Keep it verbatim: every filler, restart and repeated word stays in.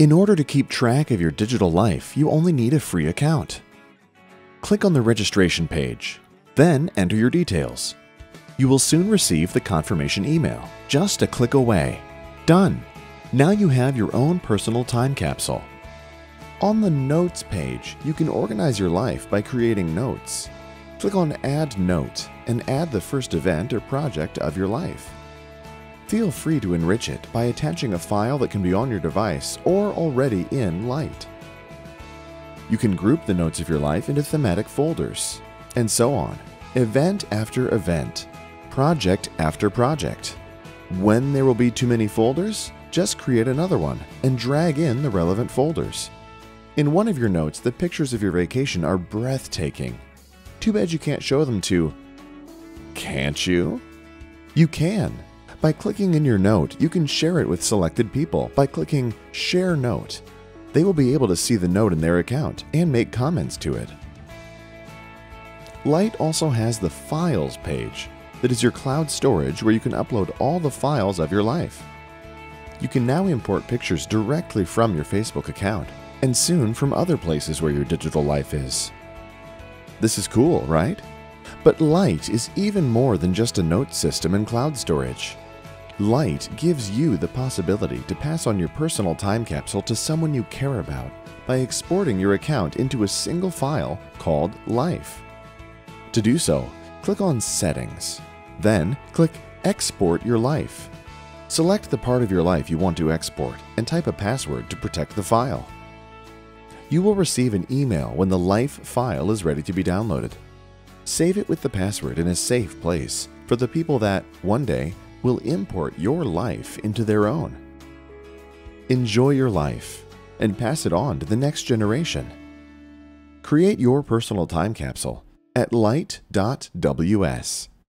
In order to keep track of your digital life, you only need a free account. Click on the registration page, then enter your details. You will soon receive the confirmation email, just a click away. Done! Now you have your own personal time capsule. On the Notes page, you can organize your life by creating notes. Click on Add Note and add the first event or project of your life. Feel free to enrich it by attaching a file that can be on your device or already in Light. You can group the notes of your life into thematic folders, and so on, event after event, project after project. When there will be too many folders, just create another one and drag in the relevant folders. In one of your notes, the pictures of your vacation are breathtaking. Too bad you can't show them to... Can't you? You can. By clicking in your note, you can share it with selected people by clicking Share Note. They will be able to see the note in their account and make comments to it. Light also has the Files page that is your cloud storage where you can upload all the files of your life. You can now import pictures directly from your Facebook account, and soon from other places where your digital life is. This is cool, right? But Light is even more than just a note system and cloud storage. Light gives you the possibility to pass on your personal time capsule to someone you care about by exporting your account into a single file called Life. To do so, click on Settings, then click Export Your Life. Select the part of your life you want to export and type a password to protect the file. You will receive an email when the Life file is ready to be downloaded. Save it with the password in a safe place for the people that, one day, will import your life into their own. Enjoy your life and pass it on to the next generation. Create your personal time capsule at light dot w s.